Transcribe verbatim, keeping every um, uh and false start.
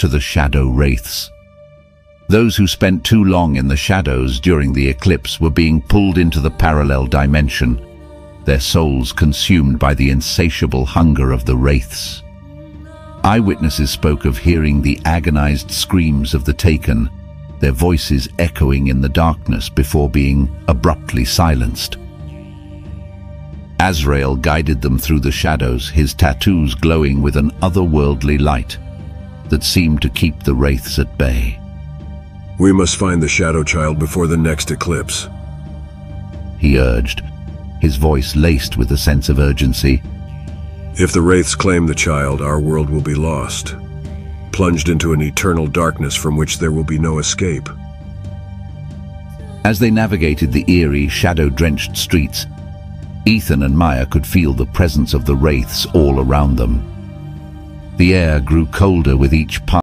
to the shadow wraiths. Those who spent too long in the shadows during the eclipse were being pulled into the parallel dimension, their souls consumed by the insatiable hunger of the wraiths. Eyewitnesses spoke of hearing the agonized screams of the taken, their voices echoing in the darkness before being abruptly silenced. Azrael guided them through the shadows, his tattoos glowing with an otherworldly light that seemed to keep the wraiths at bay. We must find the Shadow Child before the next eclipse, he urged, his voice laced with a sense of urgency. If the wraiths claim the child, our world will be lost, plunged into an eternal darkness from which there will be no escape. As they navigated the eerie, shadow-drenched streets, Ethan and Maya could feel the presence of the wraiths all around them. The air grew colder with each pass.